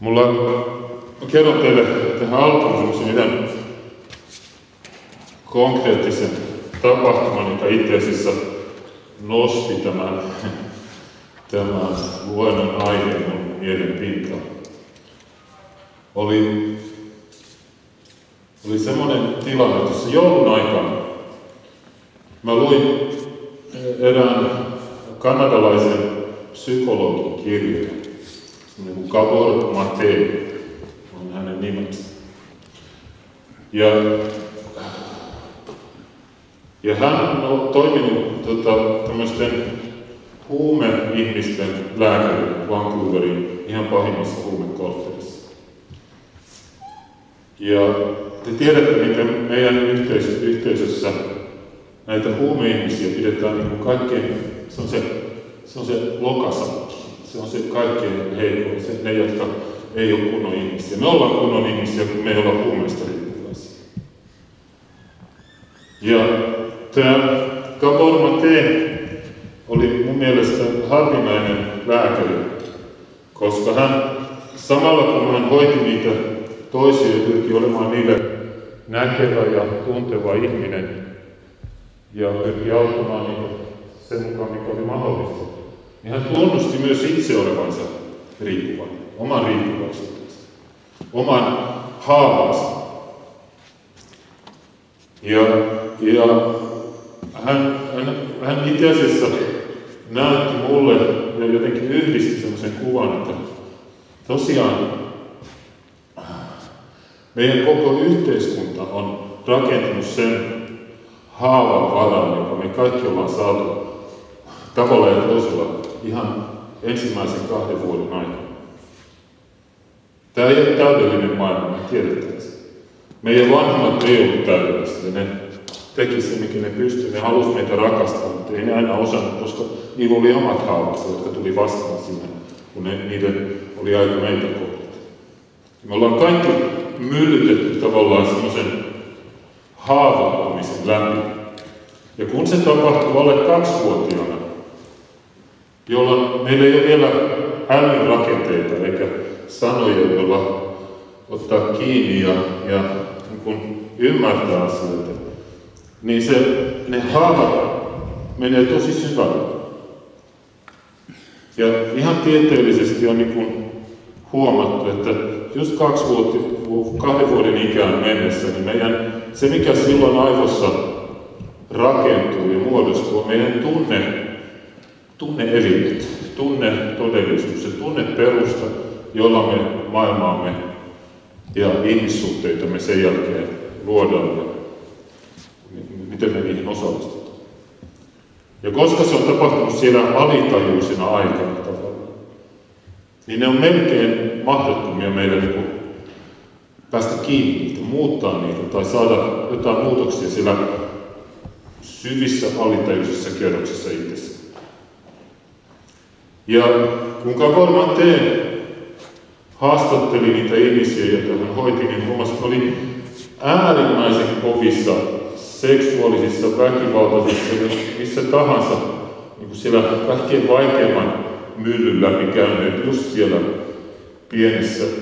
Mä kerron teille tähän alkuun yhden konkreettisen tapahtuman, joka itse asiassa nosti tämän luennon aiheen mun mielen pintaan. Oli semmoinen tilanne tuossa joulun aikana. Mä luin erään kanadalaisen psykologin kirjan, semmoinen kuin Gabor Matei on hänen nimensä. Ja hän on toiminut tämmöisten huumeihmisten lääkärin Vancouverin ihan pahimmassa huumekorttelissa. Ja te tiedätte, miten meidän yhteisössä näitä huumeihmisiä pidetään niin kuin kaikkein, se on se lokasakki, se on se kaikkein heikoin, se ne, jotka ei ole kunnon ihmisiä. Me ollaan kunnon ihmisiä, kun me ei olla huumeista riippuvaisia. Ja tämä Gabor Matei oli mun mielestä harvinainen lääkäri, koska hän samalla kun hän hoiti niitä toisia ja pyrki olemaan niille näkevä ja tunteva ihminen ja pyrki auttamaan niitä sen mukaan, mikä oli mahdollista, niin hän tunnusti myös itse olevansa riippuvainen, oman riippuvaisuutensa, oman haavansa. Ja hän itse asiassa näytti mulle ja jotenkin yhdisti semmoisen kuvan, että tosiaan meidän koko yhteiskunta on rakentunut sen haavan varaan, joka me kaikki ollaan saatu tavalla ja toisella ihan ensimmäisen 2 vuoden aikana. Tämä ei ole täydellinen maailma, me tiedetään se. Meidän vanhemmat ei ollut täydellisiä. Ne teki se, mikä ne pystyi. Ne halusivat meitä rakastaa, mutta ei ne aina osannut, koska niillä oli omat haavansa, jotka tuli vastaan siihen, kun niiden oli aika meitä kohdata. Me ollaan kaikki myllytetty tavallaan semmoisen haavoittumisen läpi. Ja kun se tapahtuu alle 2-vuotiaana, jolloin meillä ei ole vielä älyn rakenteita eikä sanoja, joilla ottaa kiinni ja niin kuin ymmärtää asioita, niin ne haavat menee tosi syvälle. Ja ihan tieteellisesti on niin kuin huomattu, että just 2 vuoden ikään mennessä, niin meidän, se mikä silloin aivossa rakentuu ja muodostuu, meidän tunneelimet, tunnetodellisuus, se tunneperusta, jolla me maailmaamme ja ihmissuhteita me sen jälkeen luodaan ja miten me niihin osallistutaan. Ja koska se on tapahtunut siellä alitajuisina aikana tavallaan, niin ne on melkein mahdottomia meidän niin kuin päästä kiinni niitä, muuttaa niitä tai saada jotain muutoksia siellä syvissä alitajuisissa kerroksissa itsessä. Ja kun Gabor Matei haastatteli niitä ihmisiä, joita hän hoiti, niin huomasi, että oli äärimmäisen kovissa seksuaalisissa, väkivaltaisissa, missä tahansa, niin siellä kaikkein vaikeimman myllyn läpi käyneet, just siellä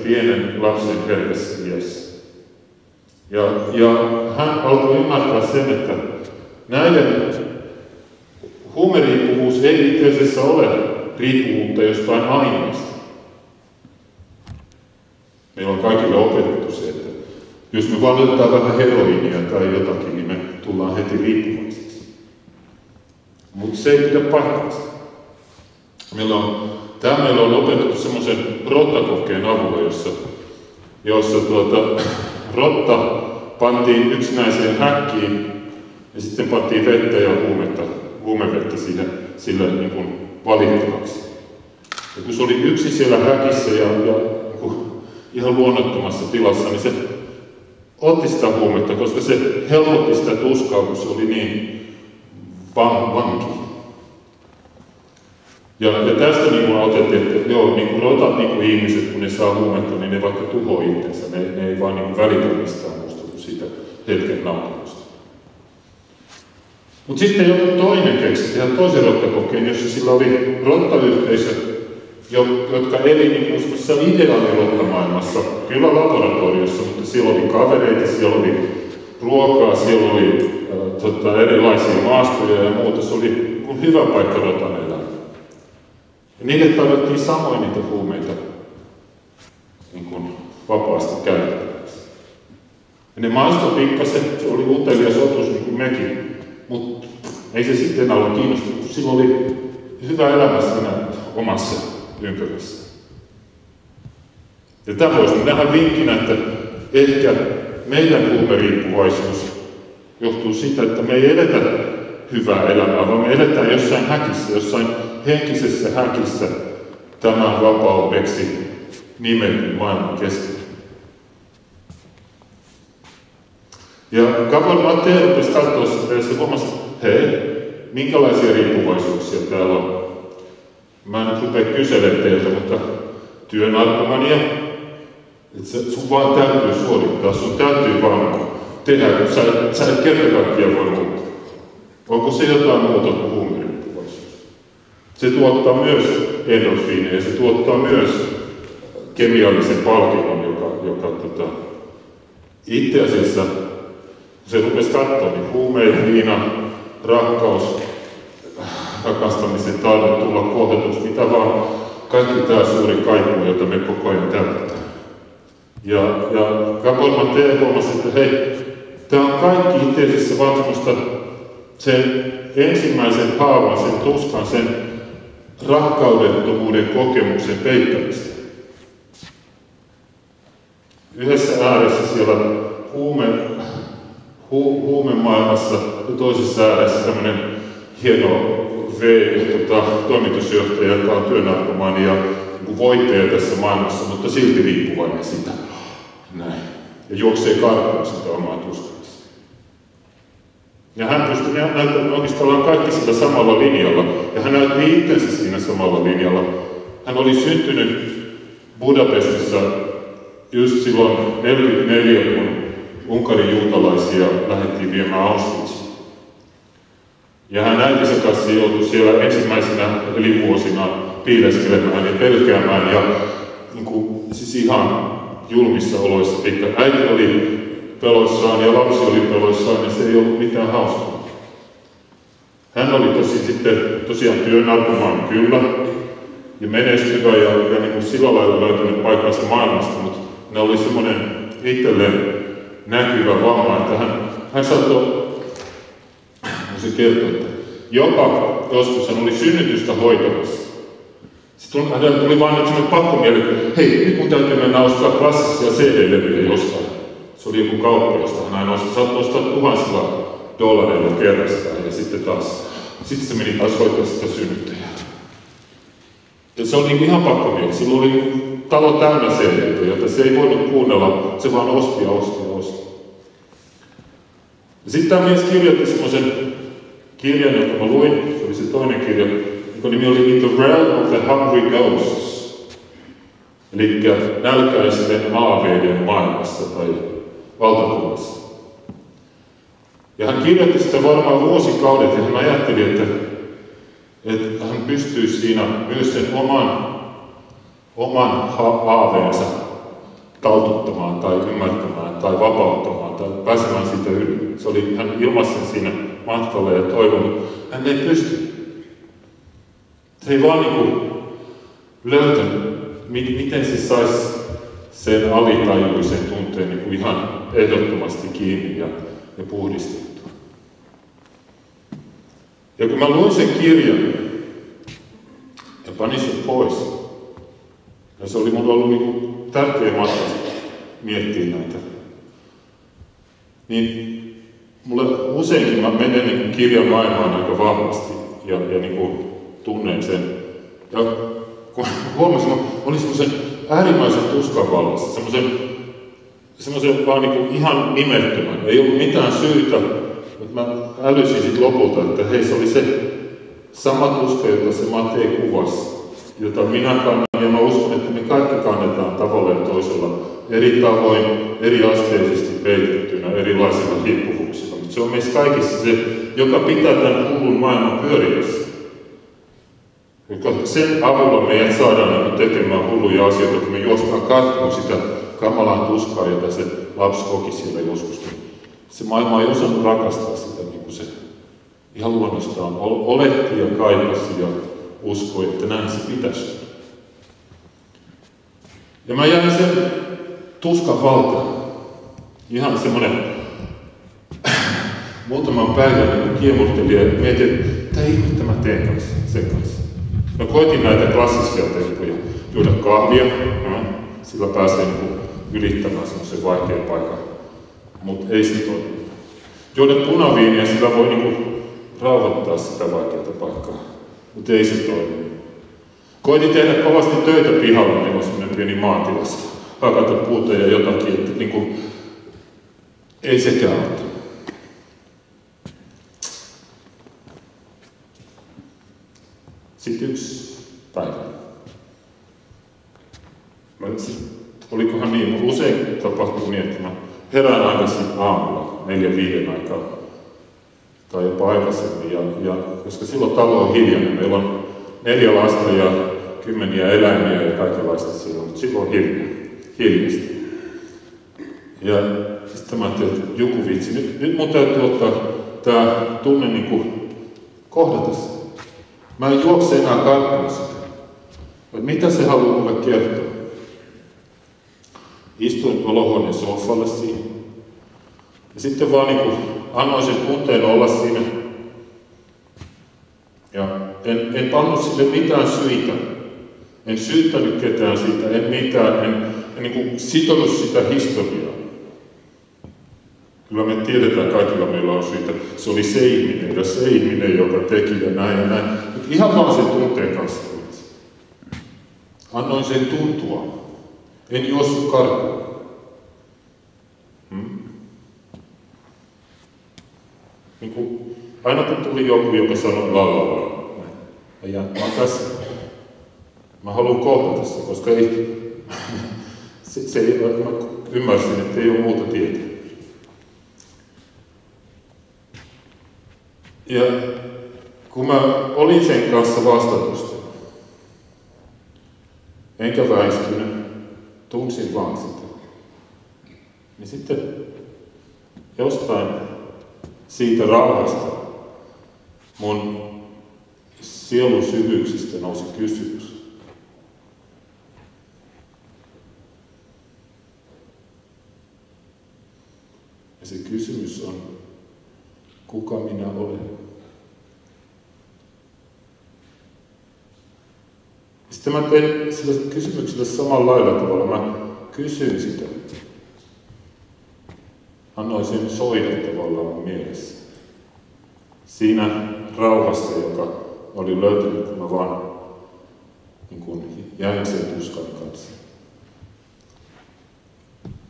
pienen lapsen herkässä iässä. Ja hän alkoi ymmärtää sen, että näiden huumeriippuvuus ei itse asiassa ole riippuvuutta jostain aineesta. Meillä on kaikille opetettu se, että jos me vaan otetaan vähän heroinia tai jotakin, niin me tullaan heti riippuvaiseksi. Mutta se ei pidä paikkaansa. Meillä on opetettu semmoisen rottakokkeen avulla, jossa rotta pantiin yksinäiseen häkkiin ja sitten pantiin vettä ja huumevettä sille niin kuin valittavaksi. Ja kun se oli yksi siellä häkissä ja ihan luonnottomassa tilassa, niin se otti sitä huumetta, koska se helpotti sitä tuskaa, kun se oli niin vanki. Ja tästä niin kun otettiin, että joo, niin kun rotat niin kun ihmiset, kun ne saa huumetta, niin ne vaikka tuhoa itsensä, ne ei vaan niin välitä mistään muusta kuin siitä hetken nautinnosta. Mutta sitten joku toinen keksi, ihan toisen rottakokkeen, jossa sillä oli rottayhteisö jotka eli niin uskossa ideaalilottamaailmassa, kyllä laboratoriossa, mutta siellä oli kavereita, siellä oli ruokaa, siellä oli erilaisia maastoja ja muuta. Se oli hyvä paikka rotan elää. Ja niille tarvittiin samoin niitä huumeita niin kuin vapaasti käytettäväksi. Ja ne maistoi pikkasen, se oli utelias otus niin kuin mekin, mutta ei se sitten enää ole kiinnostunut, kun sillä oli hyvä elämä siinä omassa ympäristössä. Ja tämä voisi nähdä vinkkinä, että ehkä meidän huumeriippuvaisuus johtuu siitä, että me ei eletä hyvää elämää, vaan me eletään jossain häkissä, jossain henkisessä häkissä tämän vapaudeksi nimetyn maailman keskellä. Ja Gabor Matei rupesi katsoa sitä ja se huomasi, että hei, minkälaisia riippuvaisuuksia täällä on. Mä en nyt rupea kyselemään teiltä, mutta työnarkomania, että sun vaan täytyy suorittaa, sun täytyy vaan tehdä, kun sä et kerta kaikkiaan voi muuta. Onko se jotain muuta kuin huumeriippuvaisuus? Se tuottaa myös endorfiineja, se tuottaa myös kemiallisen palkinnon, joka itse asiassa, kun se rupesi katsoa, niin huumeet, viina, rakkaus, rakastamisen taide, tulla kohdetuksi, mitä vaan, kaikki tämä suuri kaipuu, jota me koko ajan täytetään. Ja Gabor Matei huomasi, että hei, tämä on kaikki itse asiassa vanhemmasta sen ensimmäisen haavan, sen tuskan, sen rakkaudettomuuden kokemuksen peittämistä. Yhdessä ääressä siellä huumemaailmassa ja toisessa ääressä tämmöinen hieno toimitusjohtaja, joka on työnarkomaani ja voittaja tässä maailmassa, mutta silti riippuvainen sitä. Näin. Ja juoksee karkuun sitä omaa tuskansa. Ja hän pystyi näyttämään, oikeastaan kaikki sillä samalla linjalla. Ja hän näytti itsensä siinä samalla linjalla. Hän oli syntynyt Budapestissa just silloin 1944, kun Unkarin juutalaisia lähdettiin viemään Auschwitzin. Ja hän äitinsä kanssa joutui siellä ensimmäisenä elinvuosina piileskelemään ja pelkäämään ja niin kuin, siis ihan julmissa oloissa. Äiti oli peloissaan ja lapsi oli peloissaan ja se ei ollut mitään hauskaa. Hän oli tosiaan työnarkomaan kyllä ja menestyvä ja niin kuin sillä lailla löytynyt paikkansa maailmasta, mutta ne oli semmoinen itselleen näkyvä vamma, että hän saattoi, kun se kertoi, että jopa joskus hän oli synnytystä hoitamassa. Sitten hänellä tuli vain nyt sellainen pakkomieli, että hei, nyt mun täytyy mennä ostaa klassisia CD-levyjä jostain. Se oli joku kauppa, josta hän aina saattoi ostaa $1000 kerrastaan ja sitten taas, sitten se meni taas hoitaa sitä synnyttäjää. Ja se oli ihan pakkomieli. Silloin oli talo täynnä CD-levyjä, joita se ei voinut kuunnella, se vaan osti ja osti ja osti. Ja sitten tämä mies kirjoitti semmoisen kirjan, jonka mä luin, se oli se toinen kirja, jonka nimi oli In the Realm of the Hungry Ghosts, eli nälkäisten aaveiden maailmassa tai valtakunnassa. Ja hän kirjoitti sitä varmaan vuosikaudet ja hän ajatteli, että hän pystyy siinä myös sen oman aaveensa taltuttamaan tai ymmärtämään tai vapauttamaan tai pääsemään siitä yli. Se oli, hän ilmaisi sen siinä matkalla ja toivonut, hän ei pysty. Se ei vaan niin löytänyt, miten se saisi sen alitajuisen tunteen niin ihan ehdottomasti kiinni ja puhdistettua. Ja kun mä luin sen kirjan ja panin sen pois, ja se oli minulla ollut niin tärkeä matka miettiä näitä, niin mulle useinkin mä menen niin kirjan maailmaan aika vahvasti ja niin tunnen sen. Ja kun huomasin, mä olin semmoisen äärimmäisen tuskan vallassa, semmoisen vaan niin ihan nimettömän. Ei ollut mitään syytä, mutta mä älysin sitten lopulta, että hei, se oli se sama tuska, jota se Matei kuvasi, jota minä kannan ja mä uskon, että me kaikki kannetaan tavallaan toisella eri tavoin, eriasteisesti peitettynä, erilaisilla riippuvuuksilla. Mutta se on meissä kaikissa se, joka pitää tämän hullun maailman pyöriössä. Koska sen avulla meidät saadaan niin tekemään hulluja asioita, kun me juostaan katsomaan sitä kamalaa tuskaa, jota se lapsi koki siellä joskus. Se maailma ei osannut rakastaa sitä, niin kuin se ihan luonnostaan oletti ja kaipasi ja uskoi, että näin se pitäisi. Ja mä jäin sen tuskan valtaan. Ihan semmoinen muutaman päivän niin kiemurtelin ja mietin, että mitä ihmettä mä teen kanssa, sen kanssa. No koitin näitä klassisia temppuja, juoda kahvia, sillä pääsee ylittämään semmoisen vaikean paikan, mutta ei se toimi. Juoda punaviiniä, sillä voi niin rauhoittaa sitä vaikeaa paikkaa, mutta ei se toimi. Koitin tehdä kovasti töitä pihalla, niin olisi semmoinen pieni maatilassa, hakata puuta ja jotakin, että niin kuin, ei sekään ole. Sitten yksi päivä. Olikohan niin, usein tapahtuu niin, että mä herään aikaisin aamulla, 4-5 aikaa, tai jopa aikaisemmin, ja koska silloin talo on hiljainen, meillä on 4 lasta ja kymmeniä eläimiä ja kaikenlaista silloin, mutta silloin on hiljaista. Ja sitten mä ajattelin, että joku vitsi, nyt mun täytyy ottaa tää tunne niin kuin kohdata sen. Mä en juokse enää katsomaan sitä, mitä se haluaa mulle kertoa. Istuin olohuoneen sohvalle siihen. Ja sitten vaan niin kuin annoin sen tunteen olla siinä. Ja en pannut sille mitään syitä. En syyttänyt ketään siitä, en mitään, en niin kuin sitonut sitä historiaa. Kyllä me tiedetään, kaikilla meillä on syitä. Se oli se ihminen, joka teki ja näin ja näin. Mutta ihan vaan sen tunteen kanssa. Annoin sen tuntua. En juossut karkuun. Niin kun, aina kun tuli joku, joka sanoi lalala. Mä oon tässä. Mä haluan kohdata sen, koska ei... mä ymmärsin, että ei ole muuta tietä. Ja kun mä olin sen kanssa vastatusta, enkä väistynyt, tunsin vaan sitä, niin sitten jostain siitä rauhasta mun sielun syvyyksistä nousi kysymys. Ja se kysymys on, kuka minä olen? Sitten mä tein sillä kysymyksellä samanlailla tavalla. Mä kysyin sitä. Annoin sen soida tavallaan mun mielessä. Siinä rauhassa, joka oli löytynyt, kun mä vaan niin kun jäin sen tuskan kanssa.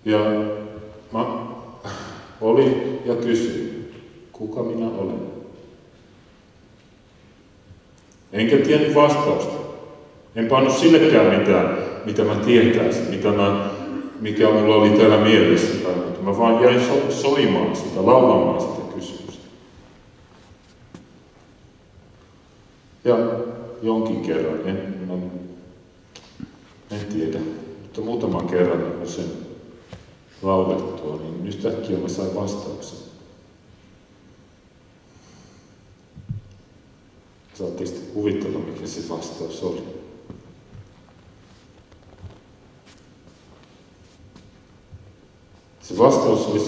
Ja mä olin ja kysyin. Kuka minä olen? Enkä tiennyt vastausta. En pannut sillekään mitään, mitä mä tietäisin, mikä minulla oli täällä mielessä. Mä vaan jäin soimaan sitä, laulamaan sitä kysymystä. Ja jonkin kerran, en tiedä, mutta muutaman kerran kun sen laulettua, niin yhtäkkiä mä sain vastauksen. Saatte sitten kuvitella, mikä se vastaus oli. Se vastaus oli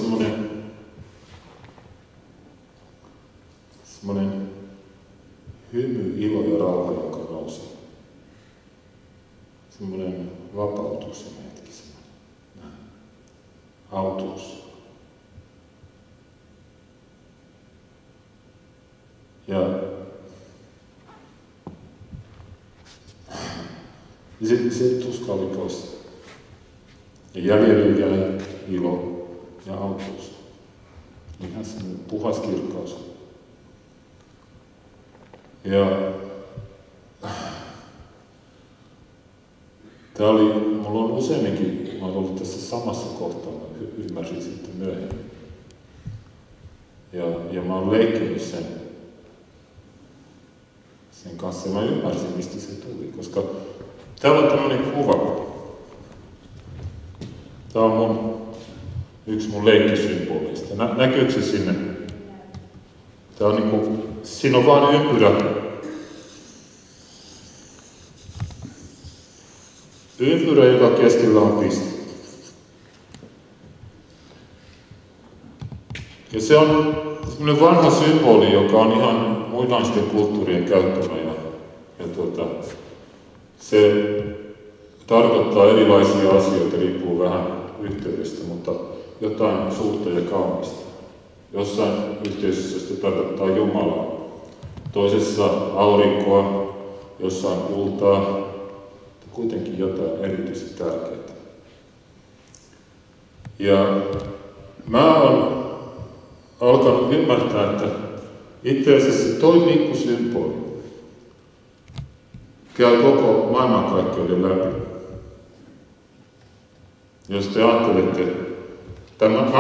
semmoinen hymy, ilo ja rauha, joka nousi. Semmoinen vapautuksen hetki, semmoinen autuus. Ja sitten se tuska oli pois. Ja jäljellä jäi ilo ja autuus. Ihan semmoinen puhas kirkkaus. Ja... Tämä oli, mulla on useamminkin, mä olin tässä samassa kohtaa, mä ymmärsin sitten myöhemmin. Ja mä oon leikkinyt sen. sen kanssa mä ymmärsin, mistä se tuli, koska täällä on tämmöinen kuva. Tää on yksi mun leikkisymboleista. Näkyykö se sinne? Tää on niinku, siinä on vaan ympyrä, joka keskellä on piste. Ja se on semmoinen vanha symboli, joka on ihan muinaisten kulttuurien käyttämä. Se tarkoittaa erilaisia asioita, riippuu vähän yhteydestä, mutta jotain suurta ja kaunista. Jossain yhteisössä se tarkoittaa Jumalaa, toisessa aurinkoa, jossain kultaa, kuitenkin jotain erityisen tärkeää. Ja mä oon alkanut ymmärtää, että itse asiassa se toimii kuin symboli. Käy koko maailmankaikkeuden läpi. Jos te ajattelette, tai mä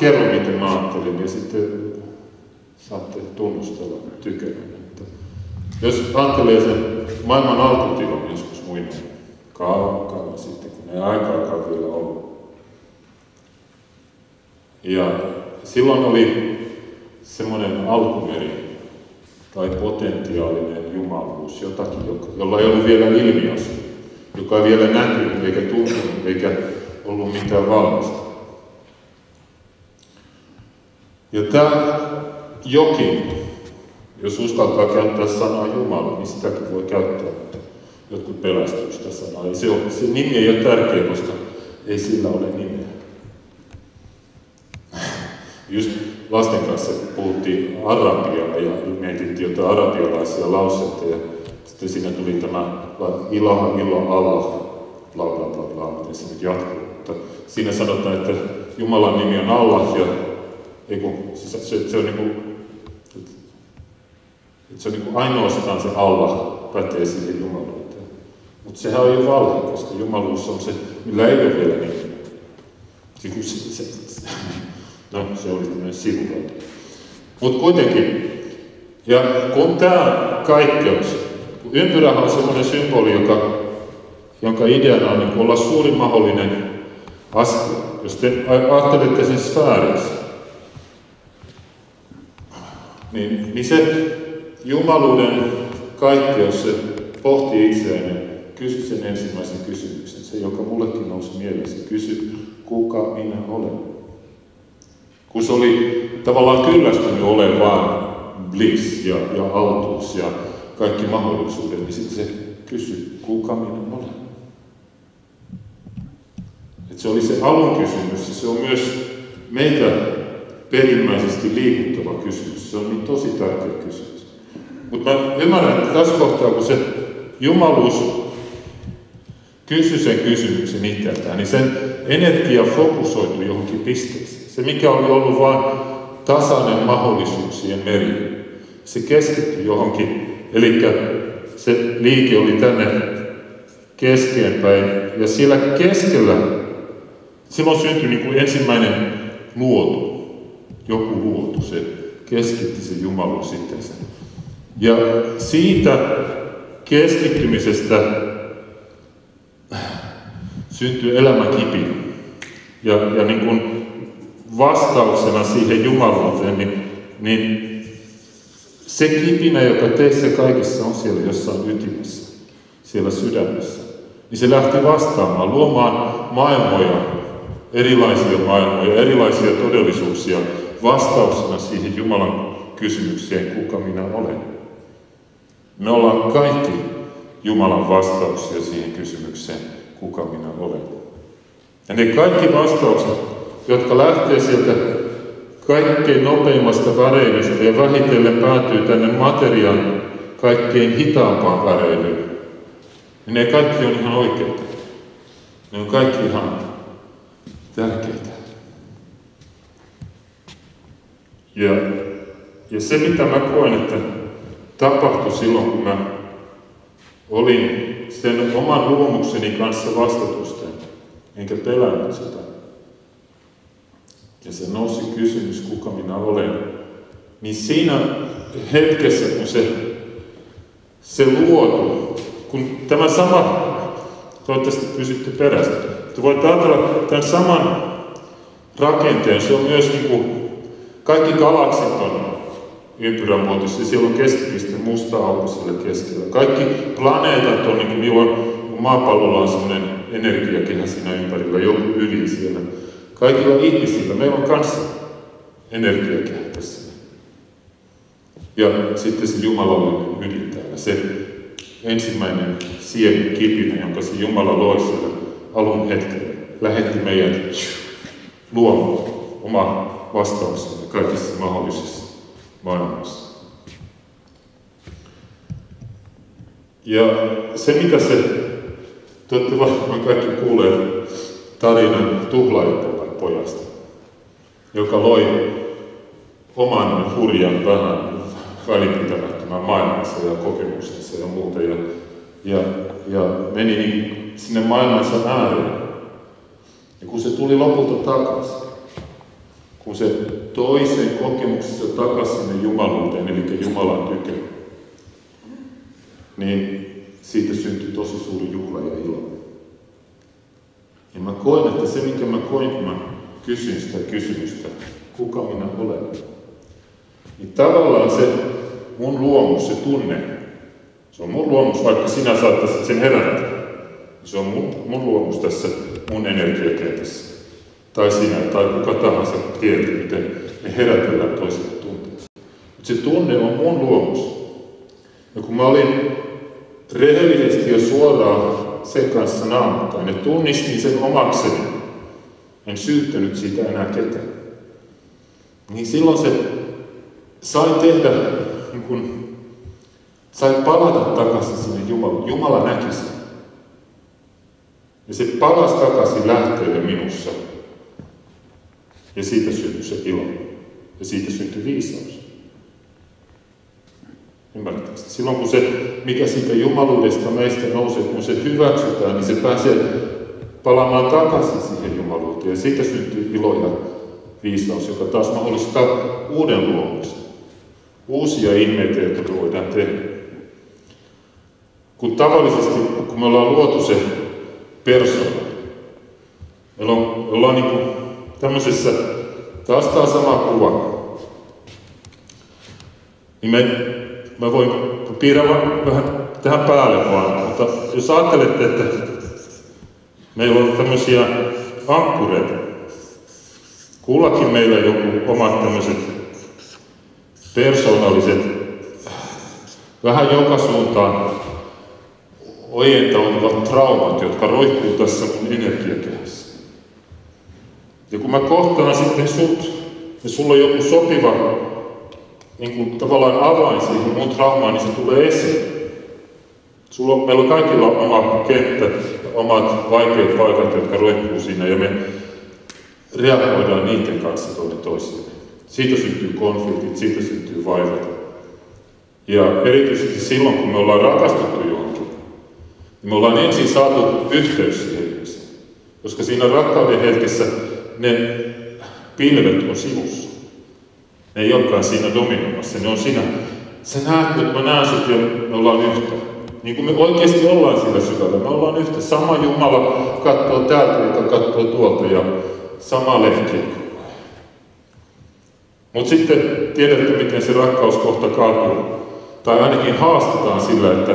kerron miten mä ajattelin, ja sitten saatte tunnustella tykäneen. Jos ajattelee sen maailman alkutilan joskus muina, kauan sitten, kun ei aikaakaan vielä ollut. Ja silloin oli semmoinen alkumeri tai potentiaalinen jumaluus, jotakin, jolla ei ollut vielä ilmiössä, joka ei vielä näkynyt eikä tuntunut eikä ollut mitään valmista. Ja tämä jokin, jos uskaltaa käyttää sanaa Jumala, niin sitäkin voi käyttää, mutta jotkut pelästyvät sitä sanaa. Eli se nimi ei ole tärkeä, koska ei sillä ole nimeä. Just lasten kanssa puhuttiin arabiaa ja mietittiin jotain arabialaisia lauseita ja sitten siinä tuli tämä ilaha, ilaha, Allah, bla bla bla bla, miten se nyt jatkuu. Mutta siinä sanotaan, että Jumalan nimi on Allah ja se on niinku, että se on niin kuin ainoastaan se Allah pätee siihen jumaluuteen. Mutta sehän on jo valhe, koska jumaluus on se, millä ei ole vielä nimeä. No, se oli tämmöinen sivuvalta. Mutta kuitenkin, ja kun tämä kaikkeus, ympyrähän on semmoinen symboli, jonka ideana on niin olla suuri mahdollinen askel. Jos te ajattelette sen sfäärissä, niin se jumaluuden kaikkeus, se pohtii itseään, kysy sen ensimmäisen kysymyksen, se joka mullekin nousi mieleen, se kysyi, kuka minä olen? Kun se oli tavallaan kyllästynyt olevaan bliss ja autuus ja kaikki mahdollisuudet, niin sitten se kysyi, kuka minä olen? Et se oli se alun kysymys ja se on myös meitä perimmäisesti liikuttava kysymys. Se on niin tosi tärkeä kysymys. Mutta mä ymmärrän, että tässä kohtaa, kun se jumaluus kysyi sen kysymyksen itseltään, niin sen energia fokusoitui johonkin pisteeseen. Se, mikä oli ollut vain tasainen mahdollisuuksien meri, se keskittyi johonkin. Eli se liike oli tänne keskeenpäin ja siellä keskellä, silloin syntyi niin kuin ensimmäinen luotu, joku luotu, se keskitti se jumaluus sitten sen. Ja siitä keskittymisestä syntyi elämänkipi ja niin kuin vastauksena siihen jumaluuteen, niin se kipinä, joka teissä kaikessa on siellä jossain ytimessä, siellä sydämessä, niin se lähti vastaamaan, luomaan erilaisia maailmoja, erilaisia todellisuuksia vastauksena siihen Jumalan kysymykseen, kuka minä olen. Me ollaan kaikki Jumalan vastauksia siihen kysymykseen, kuka minä olen. Ja ne kaikki vastaukset, jotka lähtee sieltä kaikkein nopeimmasta väreilystä ja vähitellen päätyy tänne materiaan kaikkein hitaampaan väreilyyn, niin ne kaikki on ihan oikeita. Ne on kaikki ihan tärkeitä. Ja se, mitä mä koen, että tapahtui silloin, kun mä olin sen oman luomukseni kanssa vastatusten, enkä pelännyt sitä. Ja se nousi kysymys, kuka minä olen, niin siinä hetkessä, kun se se luotu, kun tämä sama, toivottavasti pysytte perästä, te voitte ajatella tämän saman rakenteen, se on myös niin kuin kaikki galaksit on ympyränmuotoisia ja siellä on keskipiste musta aukko siellä keskellä. Kaikki planeetat on niin kuin niillä on, kun maapallolla on sellainen energiakehä siinä ympärillä, joku ydin siellä. Kaikilla ihmisillä, meillä on kanssa energiakehä tässä. Ja sitten se jumalallinen ydin täällä, se ensimmäinen sieni kipinä, jonka se Jumala loi siellä alun hetkellä, lähetti meidän luomaan oma vastauksemme kaikissa mahdollisissa maailmassa. Ja se mitä se, te olette varmaan kaikki kuulleet tarinan tuhlajupolan pojasta, joka loi oman hurjan vähän välinpitämättömän maailmansa ja kokemuksensa ja muuta ja meni sinne maailmansa ääreen. Ja kun se tuli lopulta takaisin, kun se toi sen kokemuksessa takaisin sinne jumaluuteen, eli Jumalan tykö, niin siitä syntyi tosi suuri juhla ja ilo. Ja mä koin, että se minkä mä koin, kun mä kysyin sitä kysymystä, kuka minä olen, niin tavallaan se mun luomus, se tunne, se on mun luomus, vaikka sinä saattaisit sen herättää. Se on mun luomus tässä, mun energiakentässä. Tai sinä, tai kuka tahansa tietää, miten me herätellään toisille tunteita. Mutta se tunne on mun luomus. Ja kun mä olin rehellisesti ja suoraan sen kanssa naamataan, ja tunnistin sen omakseni, en syyttänyt siitä enää ketään, niin silloin se sai tehdä, niin kun, sai palata takaisin sinne Jumalaan. Jumala näki sen. Ja se palasi takaisin lähtöön minussa. Ja siitä syntyi se ilo. Ja siitä syntyi viisaus. Ymmärrätkö? Silloin kun se, mikä siitä jumaluudesta meistä nousee, kun se hyväksytään, niin se pääsee palaamaan takaisin siihen jumaluuteen. Ja siitä syntyy ilo ja viisaus, joka taas mahdollistaa uuden luomuksen. Uusia ihmeitä, joita me voidaan tehdä. Kun tavallisesti, kun me ollaan luotu se persoona, me ollaan niin kuin tämmöisessä, taas tämä sama kuva, niin mä voin piirrä vähän tähän päälle vaan, mutta jos ajattelette, että meillä on tämmöisiä ankkureita, kullakin meillä joku omat tämmöiset persoonalliset, vähän joka suuntaan ojentautuvat traumat, jotka roikkuu tässä mun energiakehässä. Ja kun mä kohtaan sitten sut, ja sulla on joku sopiva niin kuin tavallaan avain siihen mun traumaan, niin se tulee esiin. Meillä on kaikilla oma kenttä, omat vaikeat paikat, jotka roikkuu siinä, ja me reagoidaan niiden kanssa toinen toisiaan. Siitä syntyy konfliktit, siitä syntyy vaivat. Ja erityisesti silloin, kun me ollaan rakastuttu johonkin, niin me ollaan ensin saatu yhteys siihen ihmiseen. Koska siinä rakkauden hetkessä ne pilvet on sivussa. Ne ei olekaan siinä dominoimassa, ne on siinä. Sä näet, että mä näen sut ja me ollaan yhtä. Niin kuin me oikeasti ollaan sillä syvällä, me ollaan yhtä. Sama Jumala katsoo täältä, joka katsoo tuolta ja sama lehti. Mutta sitten tiedätte, miten se rakkaus kohta kaatuu. Tai ainakin haastetaan sillä, että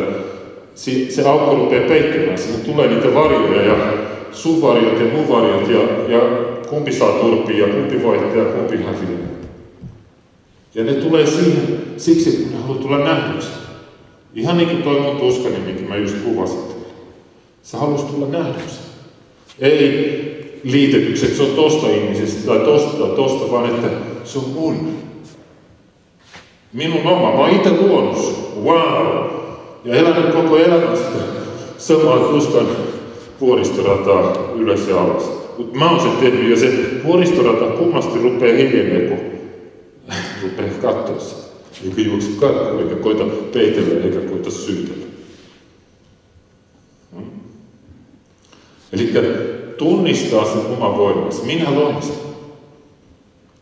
se aukko rupeaa peittämään. Siinä tulee niitä varjoja ja suvarjot ja muvarjot ja kumpi saa turpiin ja kumpi voittaa ja kumpi häviää. Ja ne tulee siihen siksi, kun ne haluaa tulla nähdyksi. Ihan niin kuin toi mun tuskani, minkä mä just kuvasin. Sä haluaisit tulla nähdyksi. Ei liitetyksi, että se on tosta ihmisestä tai tosta, vaan että se on mun. Minun oma. Mä oon itse luonut sen. Wow! Ja elänyt koko elämästä samaa tuskan vuoristorataa ylös ja alas. Mut mä oon sen tehnyt ja se vuoristorata kummasti rupeaa hiljeneen, kun rupeaa katsoa sen. Eikä juokse karkuun, eikä koita peitellä, eikä koita syytellä. Eli tunnistaa sen oman voimansa. Minä loin sen.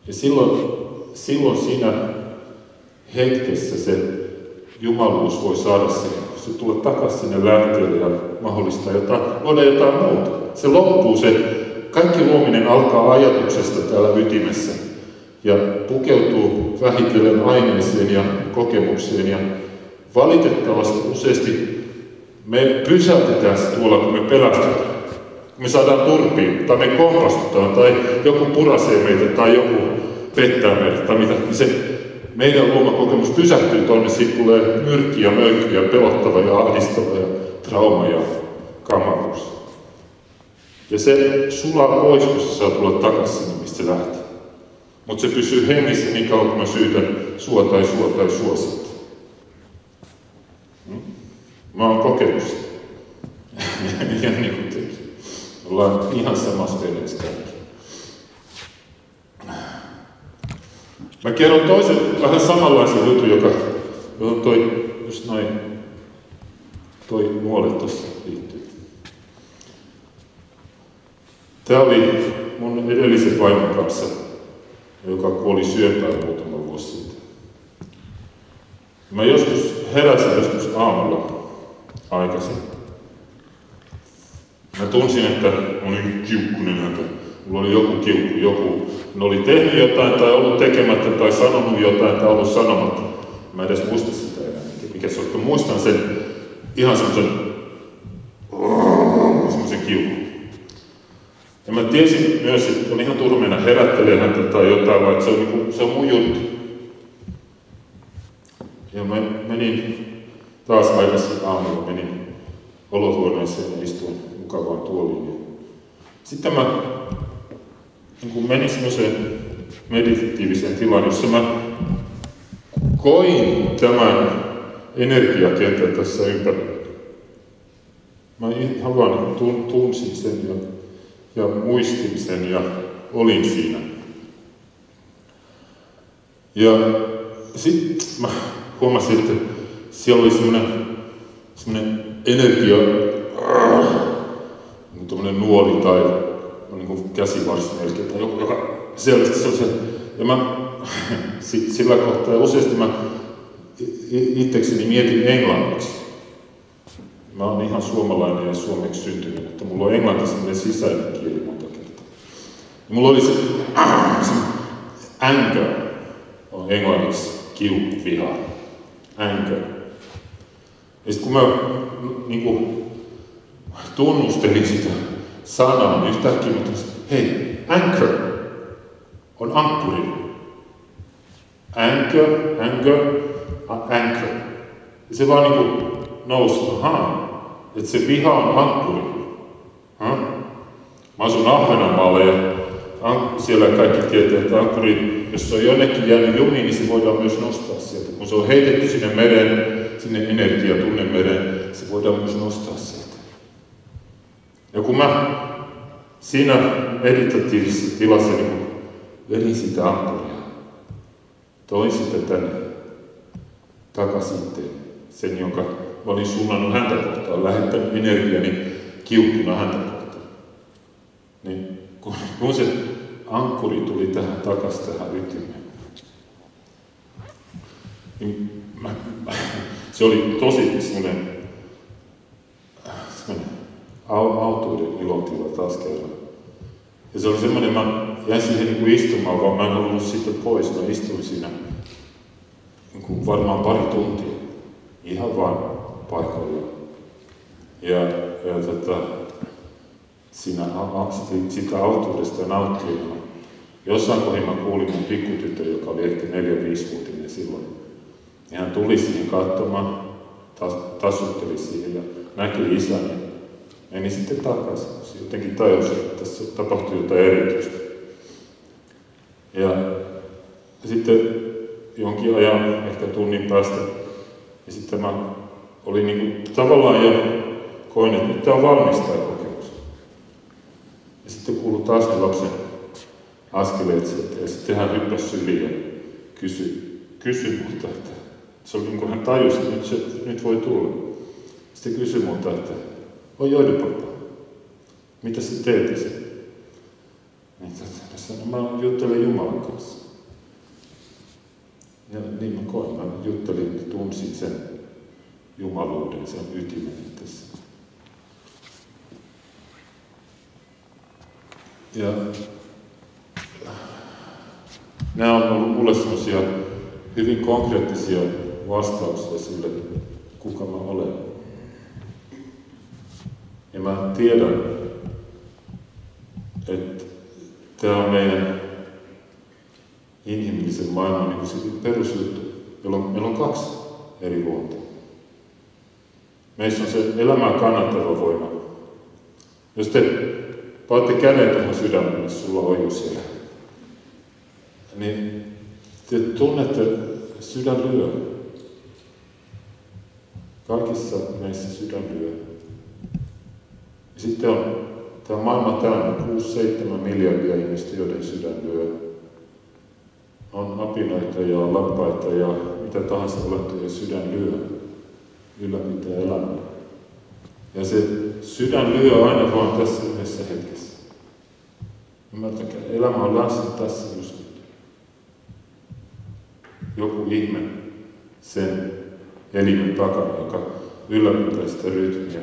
Ja silloin siinä hetkessä se jumaluus voi saada siihen, kun se tulee takaisin sinne lähteelle ja mahdollistaa jotain, voida jotain muuta. Se loppuu se, kaikki luominen alkaa ajatuksesta täällä ytimessä ja pukeutuu vähitellen aineeseen ja kokemukseen. Ja valitettavasti useasti me pysäytetään se tuolla, kun me pelästytään. Me saadaan turpiin, tai me kompastutaan, tai joku purasee meitä, tai joku pettää meitä, tai mitä. Se meidän luoma kokemus pysähtyy tuonne, siitä tulee myrkki ja möykky ja pelottava ja ahdistava ja trauma ja kamaluus. Ja se sulaa pois, kun se saa tulla takaisin sinne, mistä se lähtee. Mutta se pysyy hengissä niin kauan, kun mä syytän sua tai sitten. Mä oon kokenut sitä. Ja niin kuin tekin. Ollaan ihan samasta edes kaikki. Mä kerron toisen vähän samanlaisen jutun, johon toi muole tuossa liittyy. Tää oli mun edellisen vaimon kanssa, joka kuoli syöpään muutama vuosi sitten. Mä heräsin joskus aamulla aikaisin. Mä tunsin, että on niin kiukkunen häntä. Mulla oli joku kiukku, Ne oli tehnyt jotain tai ollut tekemättä tai sanonut jotain tai ollut sanomatta. Mä en edes muista sitä enää. Mikä se oli? Muistan sen ihan semmoisen kiukun. Ja mä tiesin myös, että on ihan turha mennä herättelemään häntä tai jotain, vaan se on mun juttu. Ja mä menin taas aikaisin aamulla, menin olohuoneeseen ja istuin mukavaan tuoliin. Sitten mä menin semmoiseen meditatiiviseen tilaan, jossa mä koin tämän energiakentän tässä ympärillä. Mä ihan vaan tunsin sen ja muistin sen ja olin siinä. Ja sitten mä huomasin, että siellä oli semmoinen energia, tuommoinen nuoli tai niin käsivarsi melkein tai joku, joka selvästi sellaisen. Ja mä sillä kohtaa useasti mä itsekseni mietin englanniksi. Mä oon ihan suomalainen ja suomeksi syntynyt, mutta mulla on englanti semmoinen sisäinen kieli monta kertaa. Ja mulla oli se anger, on englanniksi kiukku, viha, anger. Ja sit kun mä tunnustelin sitä sanaa, niin yhtäkkiä mä tunsin, hei, anchor on ankkuri. Anchor. Ja se vaan nousi, että se viha on ankkuri. Mä asun Ahvenanmaalla ja siellä kaikki tietää, että ankkuri, jos se on jonnekin jäänyt jumiin, niin se voidaan myös nostaa sieltä. Kun se on heitetty sinne mereen, sinne tunnemereen, se voidaan myös nostaa sieltä. Ja kun mä siinä meditatiivisessa tilassa vedin sitä ankkuria, toin sitä tänne takaisin sen, jonka mä olin suunnannut häntä kohtaan, lähettänyt energiani kiukkuna häntä kohtaan. Niin kun se ankkuri tuli takaisin tähän ytimeen, niin se oli tosi semmoinen autoiden ilotila taas kerran. Ja se oli semmoinen, mä jäin siihen istumaan, vaan mä en halunnut siitä pois. Mä istuin siinä varmaan pari tuntia. Ihan vaan paikalla. Ja sitä autoudesta nauttiin. Jossain kohdin mä kuulin mun pikkutytön, joka oli ehkä 4-5-vuotinen silloin. Ja hän tuli siihen katsomaan, tasutteli siihen ja näki isäni. Meni sitten takaisin, se jotenkin tajusi, että tässä tapahtui jotain erityistä. Ja sitten jonkin ajan, ehkä tunnin päästä, ja sitten mä olin tavallaan jo koin, että nyt tämä on valmistaja kokemus. Ja sitten kuului taas lapsen askeleet sieltä, ja sitten hän hyppäsi syliin ja kysyi multa, että se oli niin kuin hän tajusi, että nyt voi tulla. Sitten kysyi multa, että oi Joidupappa, mitä sä teet itse? Mä juttelen Jumalan kanssa. Ja niin mä koin, mä juttelin, että tunsin sen jumaluuden, sen ytimen tässä. Ja nämä on ollut mulle sellaisia hyvin konkreettisia vastauksia sille, kuka mä olen. Ja mä tiedän, että tämä on meidän inhimillisen maailman niin kuin perusjuttu, jolloin meillä on kaksi eri luonta. Meissä on se elämää kannattava voima. Jos te paatte käden tuohon sydämelle, sulla on jo siellä, niin te tunnette sydän lyö. Kaikissa meissä sydän lyö. Ja sitten on tämä maailma täynnä 6-7 miljardia ihmistä, joiden sydän lyö. On apinoita ja lampaita ja mitä tahansa olettuja sydän lyö ylläpitää elämää. Ja se sydän lyö aina vaan tässä yhdessä hetkessä. Ymmärtäkää, elämä on läsnä tässä just nyt. Joku ihme sen elimen takana, joka ylläpitää sitä rytmiä,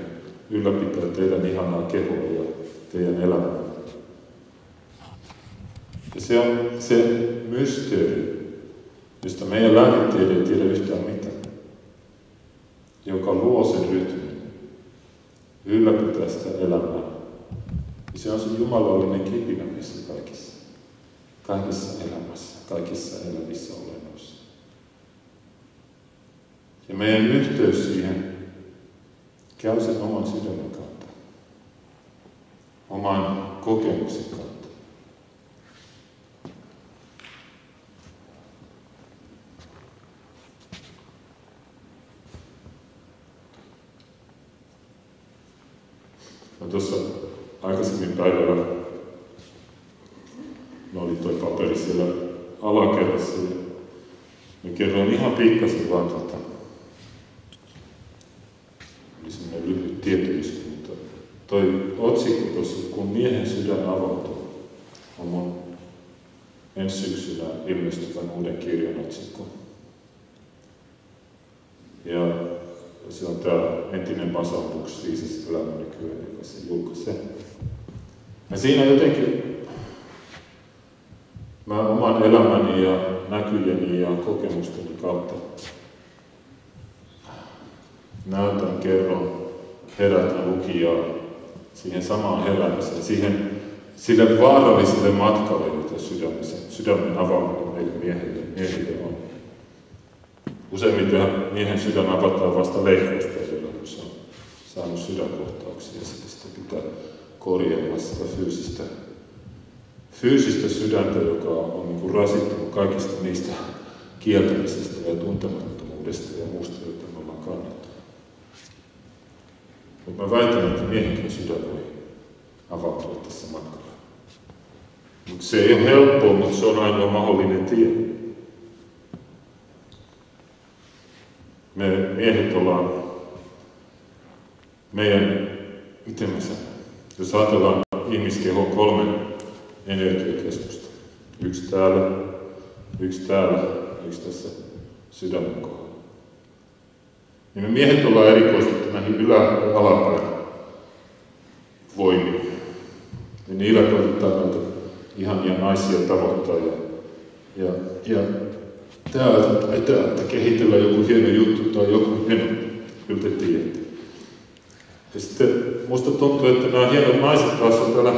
ylläpitää teidän ihanaa kehoa ja teidän elämää. Ja se on se mysteeri, josta meidän lääketiede ei tiedä yhtään mitään, joka luo sen rytmin, ylläpitää sitä elämää. Ja se on se jumalallinen kipinä meissä kaikissa, kaikessa elämässä, kaikissa elävissä olennoissa. Ja meidän yhteys siihen käy sen oman sydämen kautta, oman kokemuksen kautta. Tuossa aikaisemmin päivällä oli tuo paperi siellä alakerrassa ja mä kerron ihan pikkasen vaan tuota. Oli semmoinen lyhyt tietyys, mutta toi otsikko tuossa, kun miehen sydän avautuu, on mun ensi syksynä ilmestyvän uuden kirjan otsikko. Ja se on tämä entinen Masanpuks, viisas elämä nykyään, joka se julkaisee. Ja siinä jotenkin mä oman elämäni ja näkyjeni ja kokemusteni kautta näytän, kerron, herätän lukijaa siihen samaan heräämiseen, siihen sille vaaralliselle matkalle, jota sydämen avaaminen meille miehille on. Useimmiten miehen sydän avataan vasta leikkauspäivillä, kun se on saanut sydänkohtauksia ja sitä pitää korjailla sitä fyysistä sydäntä, joka on niin kuin rasittunut kaikista niistä kieltämisestä ja tuntemattomuudesta ja muusta, jota me ollaan kannattu. Mutta mä väitän, että miehenkin sydän voi avautua tässä matkalla. Mut se ei ole helppoa, mutta se on ainoa mahdollinen tie. Me miehet ollaan meidän, miten mä sanon, jos ajatellaan ihmiskehon 3 energiakeskusta. Yksi täällä, yksi tässä sydämen kohdalla. Niin me miehet ollaan erikoistettu näihin alapäin voimiin. Ja niillä koitetaan näitä ihania naisia tavoittaa ja täältä kehitellä joku hieno juttu tai joku hieno, kyllä te tiedätte. Ja sitten musta tuntuu, että nämä hienot naiset taas on täällä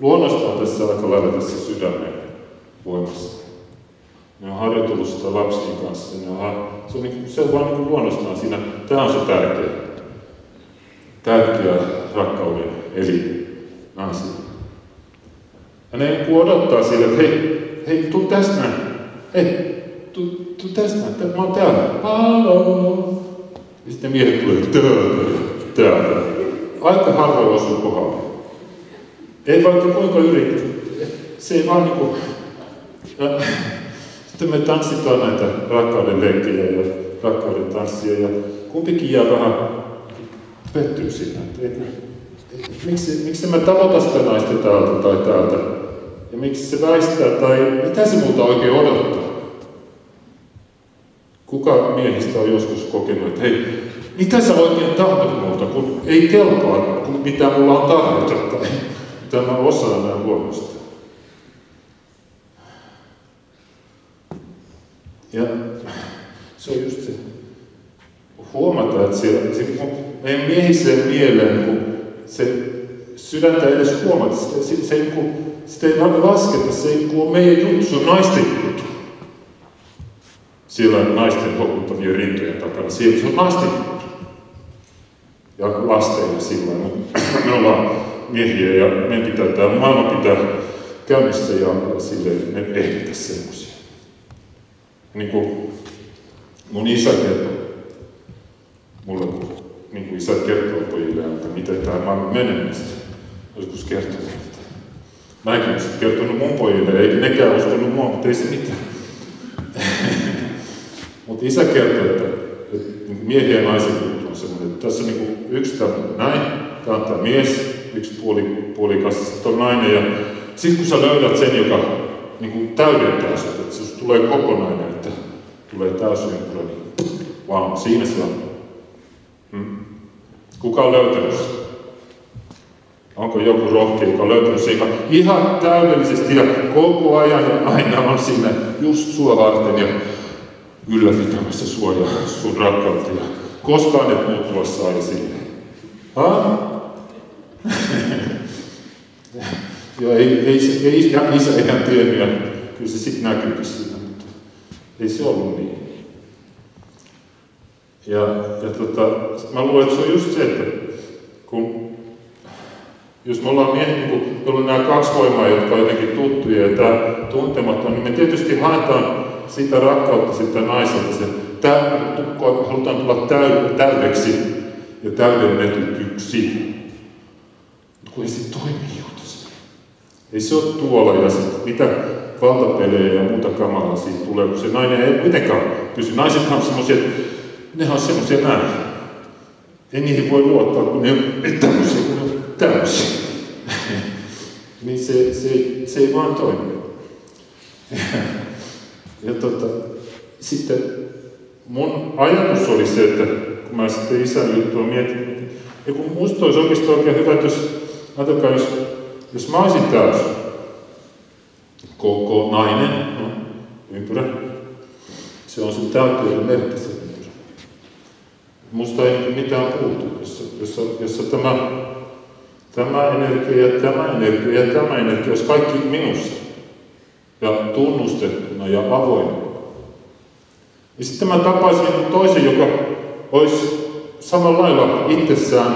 luonnostaan tässä aika lailla tässä sydämen voimassa. Ne on harjoitellut sitä lapsien kanssa. Se on vaan niin luonnostaan siinä. Tämä on se tärkeä rakkauden eli naisia. Ja ne odottaa sille, että hei, tuu tästä näin. Hei, tuu tästä, mä oon täällä. Haloo! Ja sitten miehet tulee täältä. Aika harvoin osuu kohdalla. Ei vaikka kuinka yrittää. Se ei vaan niinku... Sitten me tanssitaan näitä rakkauden leikkejä ja rakkauden tanssia ja kumpikin jää vähän pettyy siinä. Miksi mä tavoitan sitä naista täältä tai täältä? Ja miksi se väistää tai mitä se muuta oikein odottaa? kuka miehistä on joskus kokenut, että hei, mitä sä oikein tahdot multa, kun ei kelpaa, kun mitä mulla on tarjota, tai mitä mä osaan näin huonosti. Ja se on just se huomata, että se, meidän miehiseen mieleen, kun se sydäntä ei edes huomata, sitä ei lasketa, se ei ole meidän juttu, se on naisten juttu. Siellä on naisten hokuttamien rintojen takana, siellä se on naisten juttu. Ja lasteilla sillä tavalla, me ollaan miehiä ja meidän pitää, tämä maailma pitää käynnissä ja silleen me ei pitää semmoisia. Niin kuin mun isä kertoo mulle, niin kuin isä kertoo pojille, että miten tämä maailma menee, joskus kertoo että mä enkä kertonut mun pojille, eikä nekään uskonut mua, mutta ei se mitään. Mutta isä kertoo, että miehiä ja naisen juttu on semmoinen, että tässä on niin yksi tämmöinen näin, tämä on tämä mies, yksi puolikas, sitten on nainen ja sitten kun sä löydät sen, joka niin täydentää sut, että se tulee kokonainen, että tulee täysynkylä, niin vau, siinä se on. Kuka on löytänyt sen? Onko joku rohkea, joka on löytänyt sen, joka ihan täydellisesti ja koko ajan ja aina on siinä just sua varten ja ylläpitämässä sua ja sun rakkautta ja koskaan et muuttua saa esille. Ja ei isä eihän tiennyt ja kyllä se sitten näkyykin siinä, mutta ei se ollut niin. Mä luulen, että se on just se, että kun jos me ollaan miettinyt, kun meillä on nämä kaksi voimaa, jotka on jotenkin tuttuja ja tämä tuntematon, niin me tietysti haetaan sitä rakkautta sitä naiselta, se halutaan tulla täydeksi ja täydennetyksi. Mutta kun ei se toimi juttu. Ei se ole tuolla ja sitten mitä valtapelejä ja muuta kamalaa siitä tulee, kun se nainen ei mitenkään pysy. Naisethan on semmoisia, nehän on semmoisia näin. Ei niihin voi luottaa, kun ne on tämmöisiä, kun ne on tämmöisiä. Niin se ei vaan toimi. Ja sitten mun ajatus oli se, että kun mä sitten isän juttua mietin, että kun musta olisi oikeastaan oikein hyvä, että jos mä olisin täys koko nainen, no, ympyrä, se on sen täytyy merkki se ympyrä. Musta ei mitään puutu, jossa tämä energia ja tämä energia ja tämä energia olisi kaikki minussa. Ja tunnustettuna ja avoimena. Ja sitten mä tapaisin toisen, joka olisi samalla lailla itsessään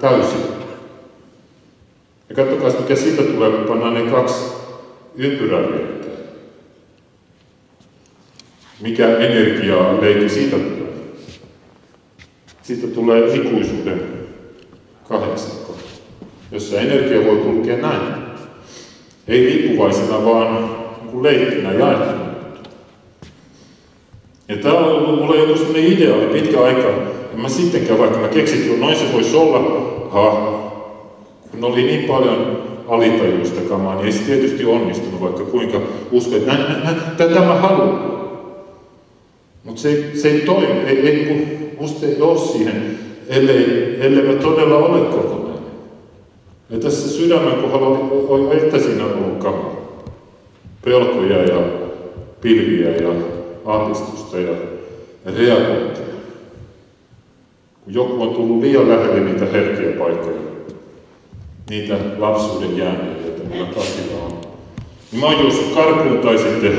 täysin. Ja katsokaa, mikä siitä tulee, kun pannaan ne kaksi ympyrää viettää. Mikä energiaa leikki siitä tulee. Siitä tulee ikuisuuden 8, jossa energia voi kulkea näin. Ei riippuvaisena, vaan leikkinä jaettuna. Ja tää on ollut mulle joku sellainen idea, oli pitkä aika. En mä sittenkään, vaikka mä keksin, että noin se voisi olla. Kun oli niin paljon alitajuista kamaa, niin ei se tietysti onnistunut, vaikka kuinka uskoi, että tätä mä haluan. Mutta se ei toimi, musta ei ole siihen, ellei mä todella ole kokonainen. Ja tässä sydämen kohdalla että siinä on ollut kamaa. Pelkoja ja pilviä ja ahdistusta ja reagointia. Kun joku on tullut liian lähelle niitä herkkiä paikkoja, niitä lapsuuden jääneitä, joita meillä kaikilla on, niin mä oon juossut karkuun tai sitten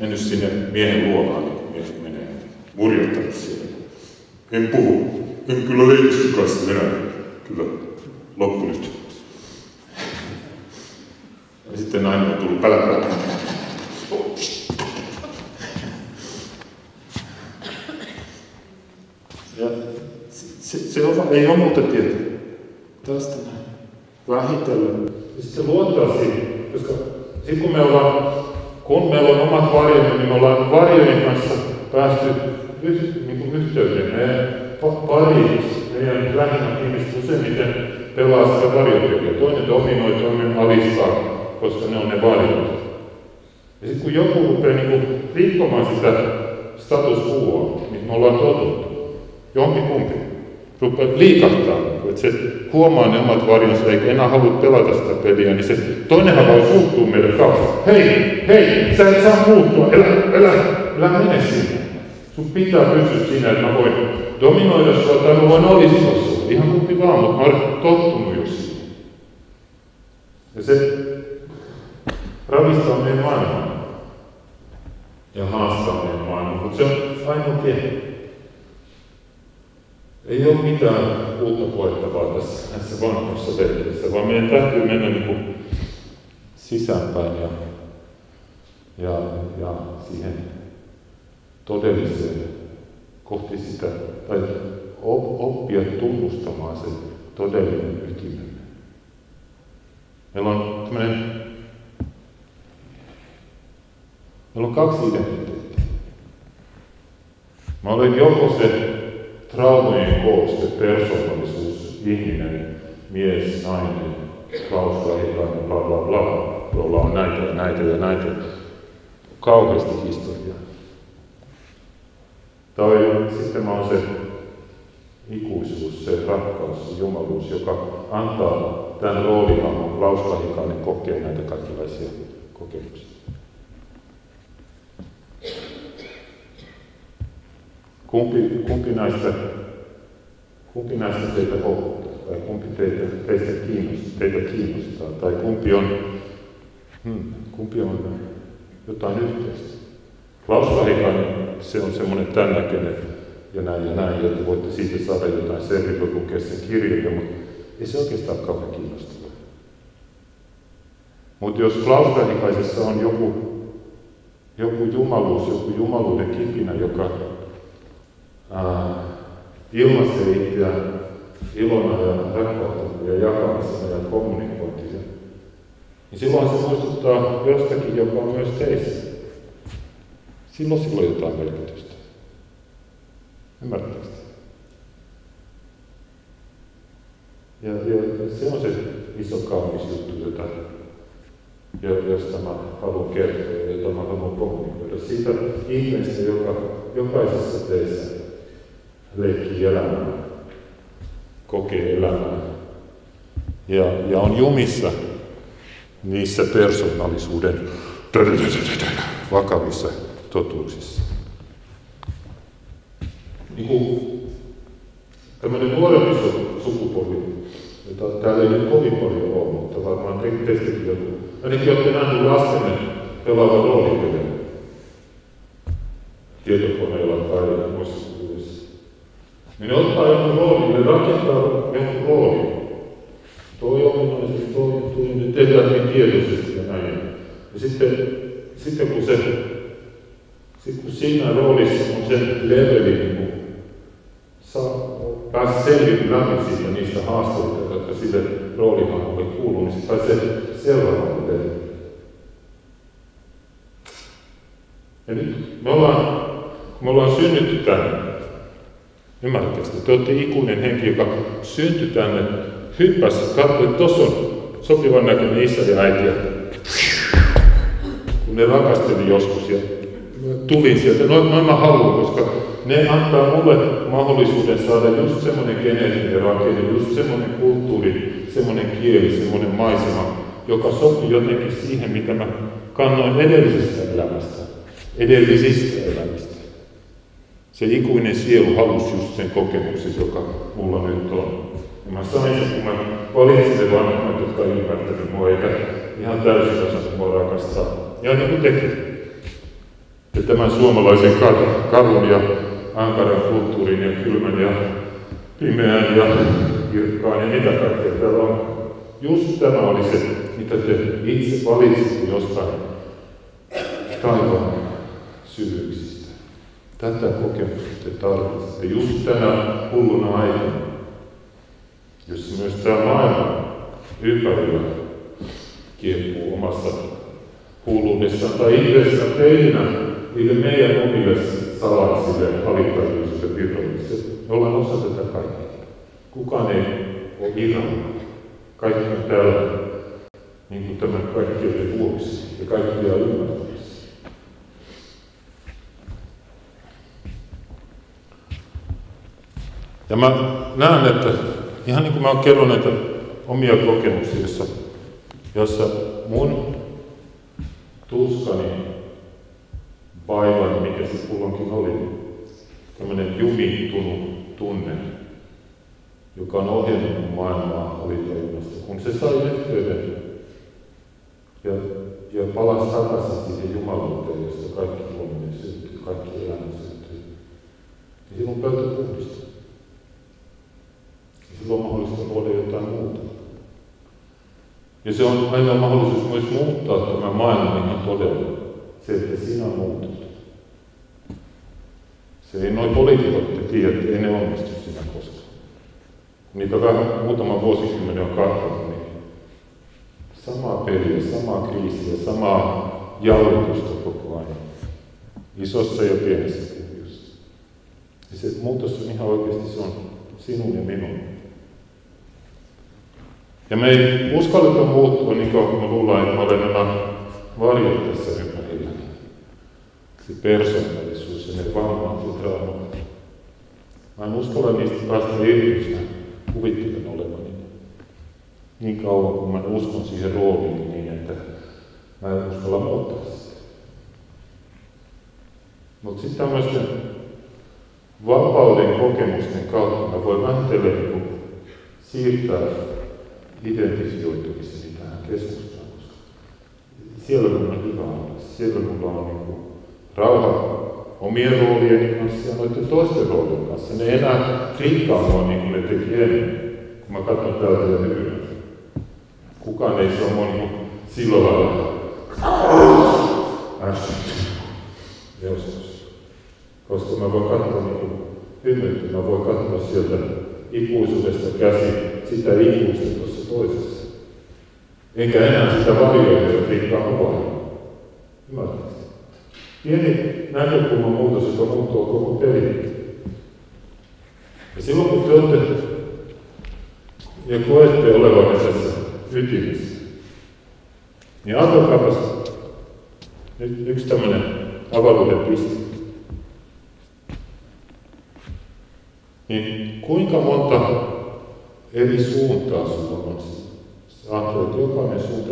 mennyt sinne miehen luolaan, niin kun miehet menee murjottanut siellä. En puhu, en kyllä leikisty kanssa enää. Kyllä, loppu nyt. Ja sitten nainen on tullut pälä. Ja ei ole muuta tietä. Tästä näin. Vähitellen. Ja sitten luottaa siihen, koska sitten kun meillä on omat varjomme, niin me ollaan varjojen kanssa päästy yhteyteen. Meidän lähinnä ihmiset useimmiten pelaa sitä varjotekijä. Toinen dominoi, toinen alistaa. Koska ne on ne varjot. Ja sitten kun joku rupeaa rikkomaan sitä status quo, mihin me ollaan totuttu. Jompikumpi rupeat liikahtaa, että se huomaa ne omat varjonsa eikä enää halua pelata sitä peliä, niin se toinen haluaa suuttua meille kautta. Hei, sä et saa muuttua, älä mene sinne. Sun pitää pysyä siinä, että mä voin dominoida sua tai mä voin olistua sua. Ihan kumpi vaan, mutta mä olen tottunut jossain. Ja se ravistaa meidän maailmaa ja haastaa meidän maailmaa, mutta se on ainoa tie. Ei ole mitään uutta koettavaa tässä vanhassa tehtävissä, vaan meidän täytyy mennä niin kuin sisäänpäin ja siihen todelliseen kohti sitä, tai oppia tunnustamaan se todellinen ytimen. Meillä on kaksi identiteettiä. Mä olen joko se traumojen kooste, persoonallisuus, ihminen, mies, nainen, Klaus Rahikainen, bla bla bla, jolla on näitä. Kauheasti historiaa. Tai sitten mä oon se ikuisuus, se rakkaus, jumaluus, joka antaa tämän roolihan, Klaus Rahikainen kokee näitä kaikenlaisia kokemuksia. Kumpi näistä teitä houkuttaa, tai kumpi teitä kiinnostaa, tai kumpi on jotain yhteistä. Klaus Rahikainen, se on semmoinen tämän näköinen ja näin, että voitte siitä saada jotain selville, lukea sen kirjoja, mutta ei se oikeastaan kauhean kiinnostavaa. Mutta jos Klaus Rahikaisessa on joku jumaluus, joku jumaluuden kipinä, joka ilmaisee itseään ilona ja rakkautta ja jakamisena ja kommunikointia, niin silloin se muistuttaa jostakin, joka on myös teissä. Silloin on jotain merkitystä. Ymmärtääkö? Ja se on se iso kaunis juttu, josta mä haluan kertoa ja jota mä haluan kommunikoida. Siitä ihmeestä, joka jokaisessa teissä leikkii elämää, kokee elämää ja on jumissa niissä persoonallisuuden vakavissa totuuksissa. Niin kuin tämmöinen nuorempi sukupolvi, jota täällä ei nyt kovin paljon ole, mutta varmaan teistäkin joku. Ainakin olette nähneet lastenne pelaavan roolipelejä tietokoneella tai muissa kuvissa. Ne ottaa jonkun roolin, ne rakentaa jonkun roolin. Toi ominaisesti, toi, ne tehdään niin tietoisesti ja näin. Ja sitten kun siinä roolissa on sen leveli, niin pääsee selville läpi siitä niistä haasteita, jotka sille roolihankolle kuuluu, niin se pääsee seuraavalle teille. Ja nyt me ollaan synnytty tänne. Ymmärrätkö sitä? Te olette ikuinen henki, joka syntyi tänne, hyppäsi, katsoi, että tuossa on sopivan näköinen isä ja äiti. Kun ne rakasteli joskus ja tulin sieltä, noin mä haluan, koska ne antaa mulle mahdollisuuden saada just semmoinen geneettinen rakenne, just semmoinen kulttuuri, semmoinen kieli, semmoinen maisema, joka sopii jotenkin siihen, mitä mä kannoin edellisistä elämistä. Se ikuinen sielu halusi just sen kokemuksen, joka mulla nyt on. Ja mä sain sen, kun mä valitsin ne vanhemmat, jotka ei ymmärtänyt mua, eikä ihan täysin osannut mua rakastaa. Ja niin kuin teki. Ja tämän suomalaisen karun ja ankaran kulttuurin ja kylmän ja pimeän ja kirkkaan ja mitä kaikkea täällä on. Just tämä oli se, mitä te itse valitsitte jostain taivaan syvyyksistä. Tätä kokemusta te tarvitsette just tänä hulluna aikana, jossa myös tämä maailma ympärillä kiepuu omassa hulluudessaan tai itsessään teinä niille meidän omille salaisille alittajuisille virallisille. Me ollaan osa tätä kaikkea. Kukaan ei ole irrannut. Kaikki on täällä niin kuin tämän kaikkien vuoksi ja kaikkia ymmärtämistä. Ja mä näen, että ihan niin kuin mä oon kerron näitä omia kokemuksia, jossa mun tuskani, vaivan, mikä se kulloinkin oli, tämmöinen jumittunut tunne, joka on ohjannut maailmaa alitajunnasta, kun se sai yhteyden ja palasi takaisin siihen jumaluuteen, josta kaikki huominen syntyy, kaikki elämä syntyy, niin silloin pöytä puhdistaa. Silloin on mahdollista luoda jotain muuta. Ja se on aina mahdollisuus myös muuttaa tämä maailma ihan todella. Se, että sinä muutut. Se ei noin poliitikot tiedä, että ei ne onnistu sinä koskaan. Kun niitä vähän muutama vuosikymmenen on katsonut, niin samaa peliä, samaa kriisiä, samaa jallutusta koko ajan. Isossa ja pienessä kuviossa. Ja se muutos on ihan oikeasti se on sinun ja minun. Ja me ei uskalleta muuttua niin kauan, kun me luullaan, että me olen nämä varjot tässä ympärillä. Se persoonallisuus ja ne vammat ja traumat. Mä en uskalla niistä päästä irti, kuvittelen olevani. Niin kauan, kun mä uskon siihen rooliin niin, että mä en uskalla muuttaa sitä. Mutta sitten tämmöisten vapauden kokemusten kautta mä voin vähitellen siirtää identifioitumiseni tähän keskustaan, koska siellä mulla on hyvä olla, siellä mulla on niin rauha omien roolieni kanssa ja noiden toisten roolien kanssa. Ne ei enää rikkaa mua niin kuin ne teki ennen, kun mä katson täältä ja hyvää. Kukaan ei saa mua niin sillä lailla joskus. Koska mä voin katsoa niin hymyttä, mä voin katsoa sieltä ikuisuudesta käsin sitä ikuista tuossa toisessa. Enkä enää sitä varjoja rikkaa mua. Ymmärtää. Pieni näkökulman muutos, joka muuttuu koko perinne. Ja silloin kun te olette ja koette olevanne tässä ytimessä, niin ajatelkaapas nyt yksi tämmöinen avaruuden piste. Niin kuinka monta eri suuntaa sinulla on? Ajattelet jokainen suunta,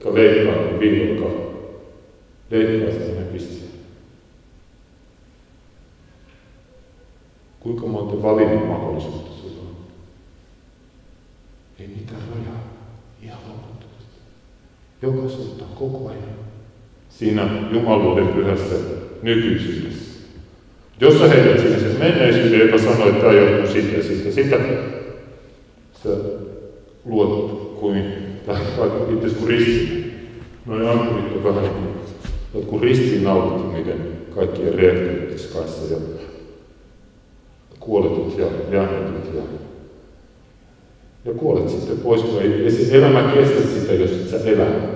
joka leikkaa viikolkaa. Leikkaista ne pistiin. Kuinka monta valinnan mahdollisuutta sulla on? Ei mitään rajaa. Ihan loputtomasti. Joka suunta koko ajan. Siinä jumaluuden pyhässä nykyisyydessä. Jos sä heität sinne sen menneisyyden, joka sanoo, että tämä johtuu siitä ja siitä, sä luot kuin, itse kuin ristin. Noin ankkurit on vähän niin kuin jotkut ristinnautit, miten kaikkien reaktiivitys kanssa ja kuoletut ja jäänetyt ja kuolet sitten pois, kun ei siis elämä kestä sitä, jos et sä elää.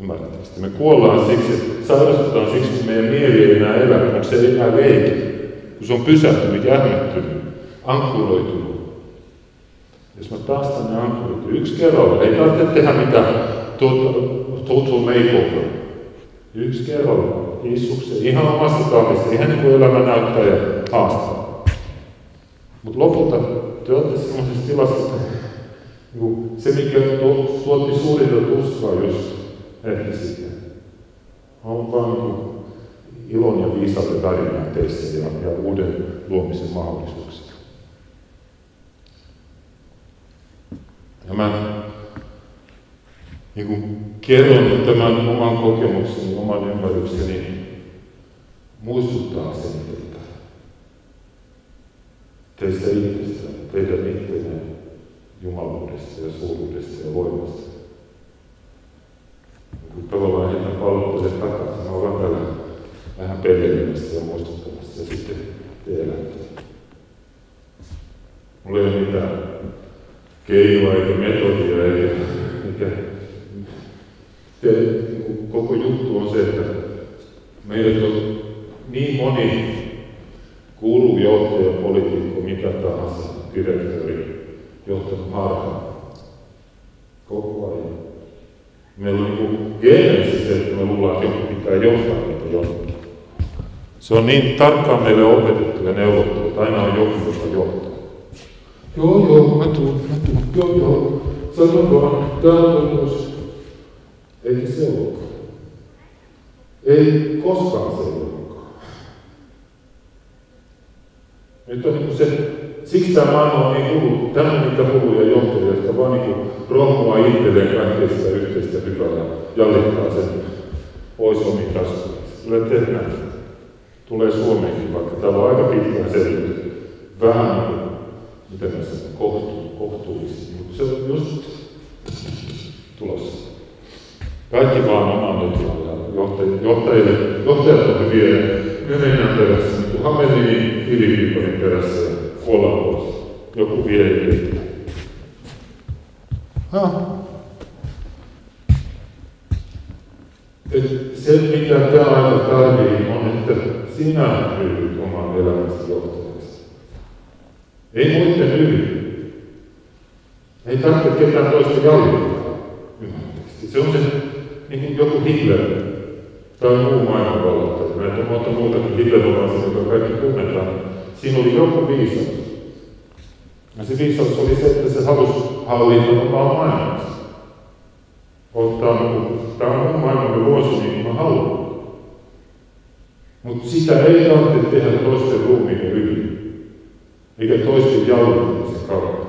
Ymmärrätkö? Me kuollaan siksi, että sairastutaan siksi, kun meidän mieli ei enää elää, kun se ei enää leiki, kun se on pysähtynyt, jähmettynyt, ankkuroitunut. Jos mä päästän ne ankkurit yksi kerralla, ei tarvitse tehdä mitään total makeover. Yksi kerralla, Jeesuksen, ihan omassa tahdissa, ihan niin kuin elämä näyttää ja haastaa. Mutta lopulta te olette sellaisessa tilassa, että se mikä tuotti suurinta tuskaa, jos ette sitä. On vaan ilon ja viisauden välinä teissä ja uuden luomisen mahdollisuuksia. Ja mä niin kun kerron tämän oman kokemukseni, oman ymmärrykseni, muistuttaa sen teitä. Teistä ihmistä, teidän ittenä jumaluudesta ja suuruudesta ja voimasta. Kun tavallaan heitä palveluiden takaisin, mä olen täällä vähän pelelemässä ja muistuttamassa ja sitten te elätte. Mulla ei ole mitään keinoa eikä metodia eikä koko juttu on se, että meillä on niin moni guru, johtaja, poliitikko, mikä tahansa, direktori, johtanut harhaan koko ajan. Meillä on niin genesis, että me luullaan, että joku pitää johtaa meitä johtaa. Se on niin tarkkaan meille opetettu ja neuvottelut mutta aina on joku, josta joo, mä tuun, joo, sano vaan, täällä on myös. Eikä se olekaan. Ei koskaan se olekaan. Nyt on niinku se, siksi tämä maailma on niin hullu, tämä mitä hulluja johtajia, jotka vaan niinku rohmaa itselleen kaikkeista yhteistä hyvää ja jallittaa sen pois omikasta. Tulee tehdä, tulee Suomeenkin, vaikka täällä on aika pitkään selvitys. Vähän, miten mä sanon, kohtuullisesti, mutta se on just tulossa. Kaikki vaan oman jotain. Johtajat on hyviä, me mennään perässä, niin kuin Hamelinin, Filippiikonin perässä ja kuollaan pois. Joku vie ei se, mitä tämä aika tarvii, on, että sinä ryhdyt oman elämästä johtajaksi. Ei muuten ryhdy. Ei tarvitse ketään toista jallittaa. Se on se, niin kuin joku Hitler tai muu maailmanvallattaja. Näitä on monta muutakin Hitler-vallaisia, joka kaikki tunnetaan. Siinä oli joku viisaus. Ja se viisaus oli se, että se halusi hallita omaa maailmassa. Tämä on mun maailman vuosi, niin kuin mä haluan. Mutta sitä ei tarvitse tehdä toisten ruumiin yli, eikä toisten jaluttamisen kautta.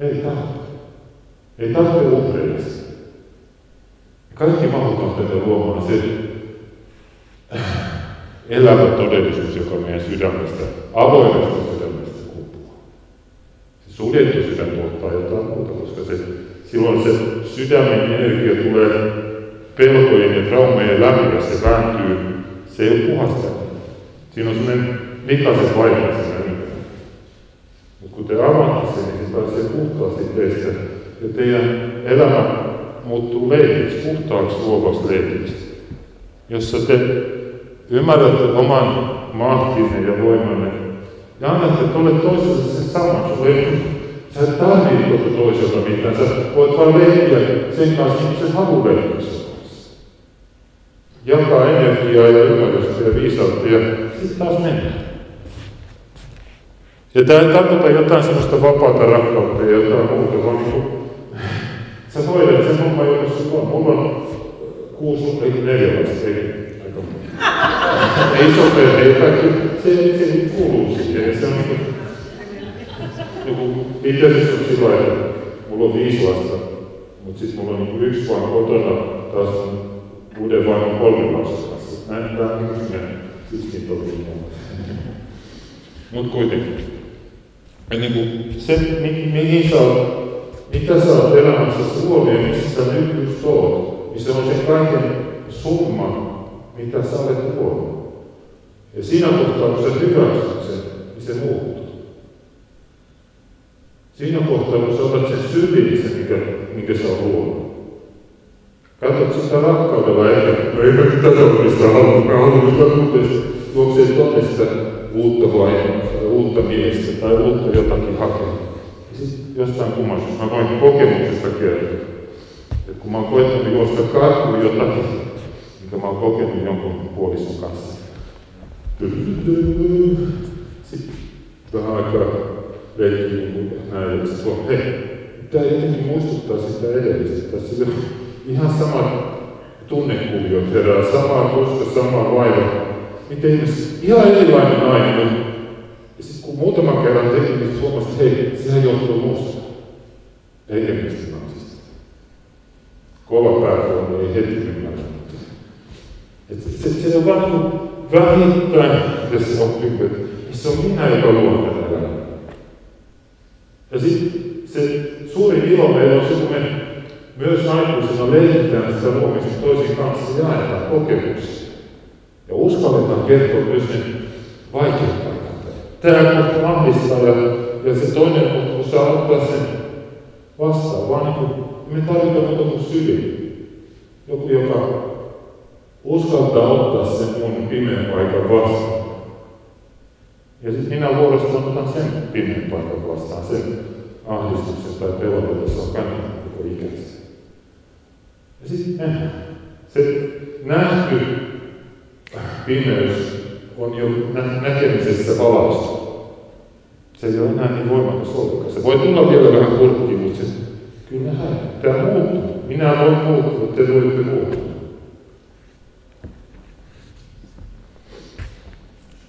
Ei tarvitse. Ei tarvitse uhreilla sitä. Kaikki mahdotaan tätä luomaan se elävä todellisuus, joka meidän sydämestä, avoimesta sydämestä kumpuaa. Se suljettu sydän tuottaa jotain muuta, koska se, silloin se sydämen energia tulee pelkojen ja traumejen läpi ja se vääntyy. Se ei ole puhasta. Siinä on sellainen likaisen vaiheen sinne. Mutta kun te avaatte sen, niin se pääsee puhtaasti teistä. Ja teidän elämä muuttuu leikiksi, puhtaaksi luovaksi leikiksi, jossa te ymmärrätte oman mahtinne ja voimanne ja annatte tuolle toiselle sen saman. Sä et tarvitse tuolta toiselta mitään, sä voit vaan leikkiä sen kanssa, kun se haluaa leikkiä. Jakaa energiaa ja ymmärrystä ja viisautta ja sitten taas mennään. Ja tämä ei tarkoita jotain sellaista vapaata rakkautta ja jotain muuta, vaan niin sä hoidat sen homma, jossa on. Mulla on 6 tai 4 lasta, aika paljon. Ei sopea, ei kaikki. Se nyt kuuluu siihen. Ja se on niin joku itseasiassa on sillä lailla, mulla on 5 lasta, mutta sitten mulla on niin 1 vaan kotona, taas on 6 vaan on 3 lasta kanssa. Näin tämä on kymmenen, yksin toki. Mutta kuitenkin. Ja niin kuin se, mihin sä oot, mitä sä oot elämässä suoli ja missä sä nyt oot, niin se on se kaiken summa, mitä sä olet luonut. Ja siinä kohtaa, kun sä hyväksyt sen, niin se muuttuu. Siinä kohtaa, kun sä otat sen syvillisen, minkä sä oot luonut. Katsot sitä rakkaudella, eikä tätä ole mistä halunnut, mä haluan sitä juoksee todesta uutta vaihetta, uutta miestä tai uutta jotakin hakea. Jostain kummallisuus. Mä voin kokemuksesta kertoa. Et kun mä oon koettanut juosta karkuun jotakin, minkä mä oon kokenut jonkun puolison kanssa. Sitten vähän aikaa leikki niin näin, ja sitten on, hei, tää jotenkin muistuttaa sitä edellistä. Tässä on ihan samat tunnekuviot herää, samaa koska, samaa vaivaa. Miten ihmiset, ihan erilainen aina. Ja sitten kun muutaman kerran tekin, niin huomasi, että hei, sehän johtuu musta. Ei enemmistön naisista. Kova päätöön ei heti ymmärrä. Se on vaan vähittäin, ja se oppii, että se on minä, joka luon tätä elämää. Ja sitten se suurin ilo meillä on se, kun me myös aikuisena leikitään sitä luomista toisen kanssa ja jaetaan kokemuksia. Ja uskalletaan kertoa myös ne vaikeat. Tämä kohta vahvistaa ja se toinen kohta osaa ottaa sen vastaan, vaan niin me tarvitaan joku syvin. Joku, joka uskaltaa ottaa sen mun pimeän paikan vastaan. Ja sitten minä vuorostaan otan sen pimeän paikan vastaan, sen ahdistuksen tai pelon, jota saa kannattaa koko ikänsä. Ja sitten se nähty pimeys on jo näkemisissä palausta. Se ei ole enää niin voimakas ollenkaan. Se voi tulla vielä vähän kurkkiin, mutta siis kyllä tämä muuttuu. Minä voin muuttua, te voitte muuttua.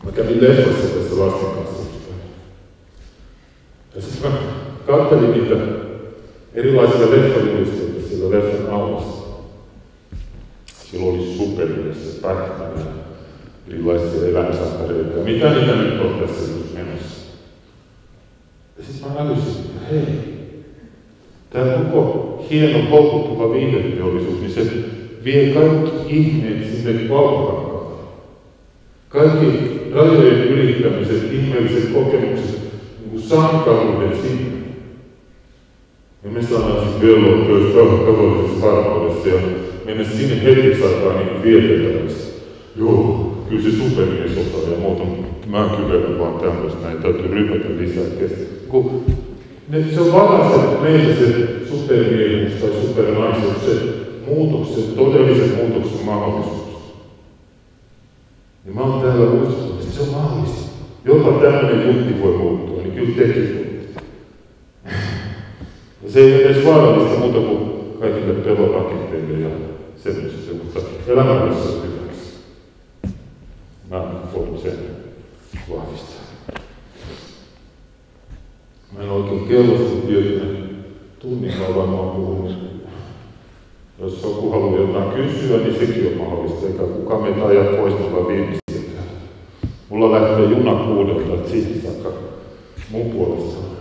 Mä kävin leffassa tässä lasten kanssa. Ja siis mä kattelin niitä erilaisia leffajulisteita siellä leffan aulassa. Silloin oli superhyvässä pätkänä erilaisia elämäsattareita. Mitä niitä nyt on tässä nyt menossa? Ja siis mä älysin, että hei, tämä koko hieno, houkuttuva viihdeteollisuus, niin se vie kaikki ihmeet sinne valtaan. Kaikki rajojen ylittämiset, ihmeelliset kokemukset, niin sankaruuden sinne. Ja me saadaan siis velvoitteessa, tavoitteessa, varmuudessa ja mennä sinne hetkeksi aikaa niin vietettäväksi. Joo, kyllä se supermies osaa ja muuta, mutta mä kyvelen vaan tämmöistä, näin täytyy rypätä lisää kesken. Se on varmasti meillä se supermieluus tai supernaisuus, se muutoksen, todellisen muutoksen mahdollisuus. Ja mä oon täällä uskoa, että se on mahdollista. Jopa tämmöinen juntti voi muuttua, niin kyllä tekin muuttuu. Ja se ei ole edes vaarallista muuta kuin kaikille pelorakenteille ja semmoisessa, mutta elämässä on hyväksi. Mä voin sen vahvistaa. Mä en oikein kellosti tiedä, tunnilla varmaan puhunut. Jos joku haluaa jotain kysyä, niin sekin on mahdollista, eikä kukaan meitä ajaa pois noilla viimeisiltä. Mulla lähtee juna kuudelta, että siitä saakka mun puolesta.